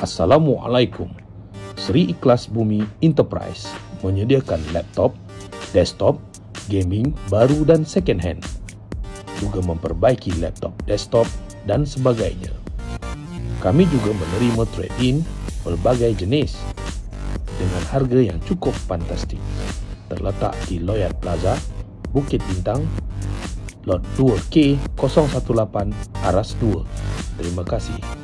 Assalamualaikum. Seri Ikhlas Bumi Enterprise menyediakan laptop, desktop, gaming baru dan second hand, juga memperbaiki laptop, desktop dan sebagainya. Kami juga menerima trade-in berbagai jenis dengan harga yang cukup fantastik. Terletak di Loyat Plaza, Bukit Bintang, Lot 2K 018 Aras 2. Terima kasih.